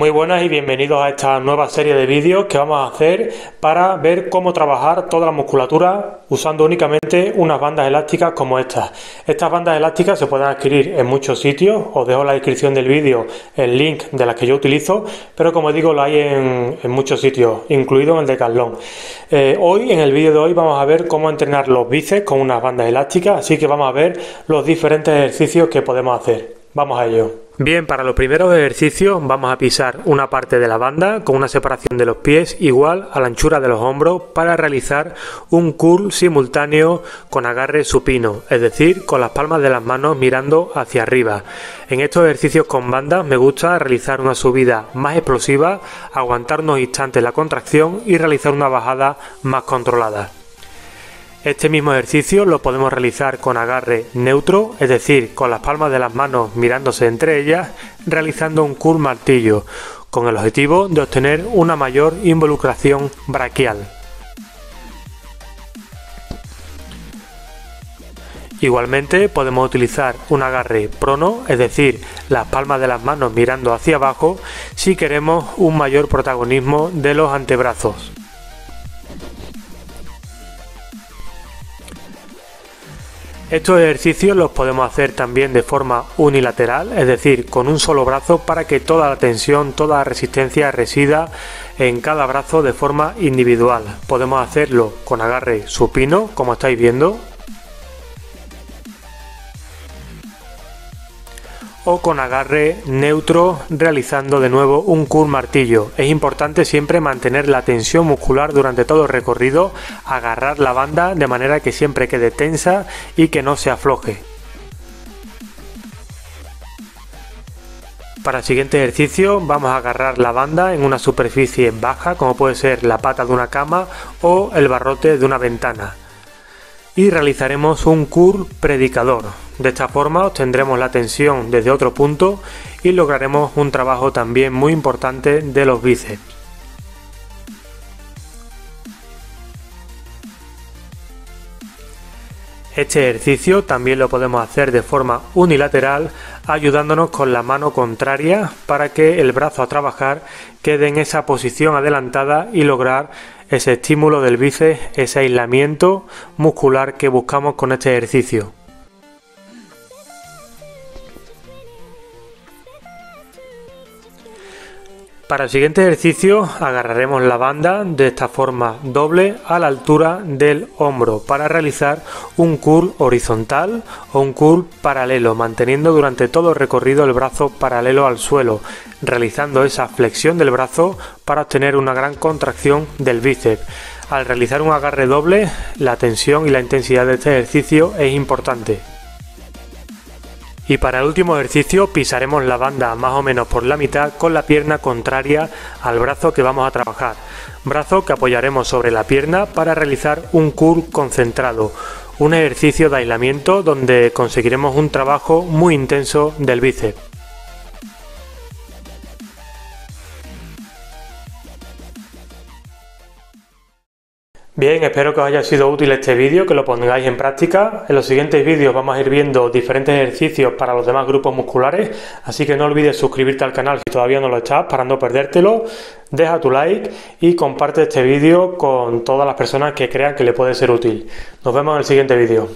Muy buenas y bienvenidos a esta nueva serie de vídeos que vamos a hacer para ver cómo trabajar toda la musculatura usando únicamente unas bandas elásticas como estas. Estas bandas elásticas se pueden adquirir en muchos sitios, os dejo en la descripción del vídeo el link de las que yo utilizo, pero como digo lo hay en muchos sitios, incluido en el Decathlon. Hoy, en el vídeo de hoy, vamos a ver cómo entrenar los bíceps con unas bandas elásticas, así que vamos a ver los diferentes ejercicios que podemos hacer. Vamos a ello. Bien, para los primeros ejercicios vamos a pisar una parte de la banda con una separación de los pies igual a la anchura de los hombros para realizar un curl simultáneo con agarre supino, es decir, con las palmas de las manos mirando hacia arriba. En estos ejercicios con bandas me gusta realizar una subida más explosiva, aguantar unos instantes la contracción y realizar una bajada más controlada. Este mismo ejercicio lo podemos realizar con agarre neutro, es decir, con las palmas de las manos mirándose entre ellas, realizando un curl martillo, con el objetivo de obtener una mayor involucración braquial. Igualmente podemos utilizar un agarre prono, es decir, las palmas de las manos mirando hacia abajo, si queremos un mayor protagonismo de los antebrazos. Estos ejercicios los podemos hacer también de forma unilateral, es decir, con un solo brazo para que toda la tensión, toda la resistencia resida en cada brazo de forma individual. Podemos hacerlo con agarre supino, como estáis viendo, o con agarre neutro realizando de nuevo un curl martillo. Es importante siempre mantener la tensión muscular durante todo el recorrido, agarrar la banda de manera que siempre quede tensa y que no se afloje. Para el siguiente ejercicio vamos a agarrar la banda en una superficie baja como puede ser la pata de una cama o el barrote de una ventana. Y realizaremos un curl predicador. De esta forma obtendremos la tensión desde otro punto y lograremos un trabajo también muy importante de los bíceps. Este ejercicio también lo podemos hacer de forma unilateral, ayudándonos con la mano contraria para que el brazo a trabajar quede en esa posición adelantada y lograr ese estímulo del bíceps, ese aislamiento muscular que buscamos con este ejercicio. Para el siguiente ejercicio agarraremos la banda de esta forma doble a la altura del hombro para realizar un curl horizontal o un curl paralelo, manteniendo durante todo el recorrido el brazo paralelo al suelo, realizando esa flexión del brazo para obtener una gran contracción del bíceps. Al realizar un agarre doble, la tensión y la intensidad de este ejercicio es importante. Y para el último ejercicio pisaremos la banda más o menos por la mitad con la pierna contraria al brazo que vamos a trabajar. Brazo que apoyaremos sobre la pierna para realizar un curl concentrado. Un ejercicio de aislamiento donde conseguiremos un trabajo muy intenso del bíceps. Bien, espero que os haya sido útil este vídeo, que lo pongáis en práctica. En los siguientes vídeos vamos a ir viendo diferentes ejercicios para los demás grupos musculares, así que no olvides suscribirte al canal si todavía no lo estás para no perdértelo. Deja tu like y comparte este vídeo con todas las personas que crean que le puede ser útil. Nos vemos en el siguiente vídeo.